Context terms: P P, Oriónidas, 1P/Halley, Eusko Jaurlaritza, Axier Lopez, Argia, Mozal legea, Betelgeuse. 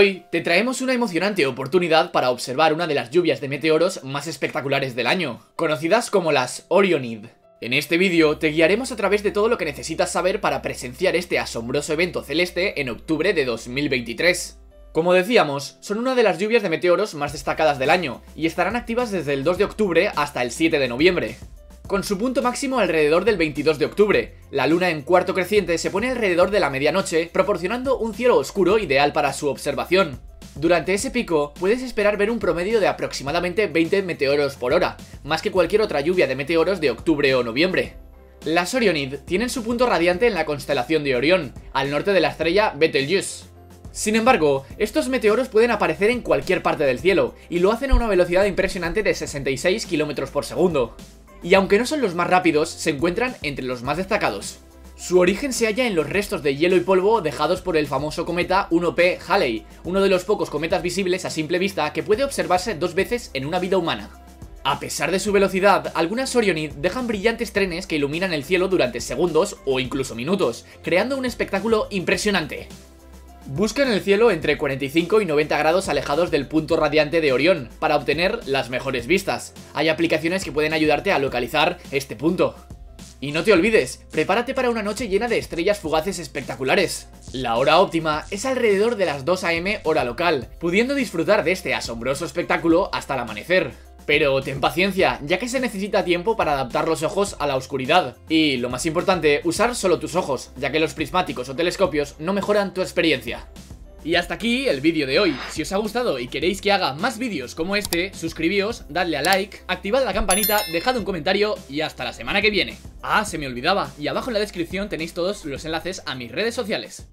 Hoy te traemos una emocionante oportunidad para observar una de las lluvias de meteoros más espectaculares del año, conocidas como las Oriónidas. En este vídeo te guiaremos a través de todo lo que necesitas saber para presenciar este asombroso evento celeste en octubre de 2023. Como decíamos, son una de las lluvias de meteoros más destacadas del año y estarán activas desde el 2 de octubre hasta el 7 de noviembre. Con su punto máximo alrededor del 22 de octubre, la luna en cuarto creciente se pone alrededor de la medianoche, proporcionando un cielo oscuro ideal para su observación. Durante ese pico, puedes esperar ver un promedio de aproximadamente 20 meteoros por hora, más que cualquier otra lluvia de meteoros de octubre o noviembre. Las Oriónidas tienen su punto radiante en la constelación de Orión, al norte de la estrella Betelgeuse. Sin embargo, estos meteoros pueden aparecer en cualquier parte del cielo, y lo hacen a una velocidad impresionante de 66 km por segundo. Y aunque no son los más rápidos, se encuentran entre los más destacados. Su origen se halla en los restos de hielo y polvo dejados por el famoso cometa 1P/Halley, uno de los pocos cometas visibles a simple vista que puede observarse dos veces en una vida humana. A pesar de su velocidad, algunas Oriónidas dejan brillantes trenes que iluminan el cielo durante segundos o incluso minutos, creando un espectáculo impresionante. Buscan el cielo entre 45 y 90 grados alejados del punto radiante de Orión para obtener las mejores vistas. Hay aplicaciones que pueden ayudarte a localizar este punto. Y no te olvides, prepárate para una noche llena de estrellas fugaces espectaculares. La hora óptima es alrededor de las 2 am hora local, pudiendo disfrutar de este asombroso espectáculo hasta el amanecer. Pero ten paciencia, ya que se necesita tiempo para adaptar los ojos a la oscuridad. Y, lo más importante, usar solo tus ojos, ya que los prismáticos o telescopios no mejoran tu experiencia. Y hasta aquí el vídeo de hoy. Si os ha gustado y queréis que haga más vídeos como este, suscribíos, dadle a like, activad la campanita, dejad un comentario y hasta la semana que viene. Ah, se me olvidaba, y abajo en la descripción tenéis todos los enlaces a mis redes sociales.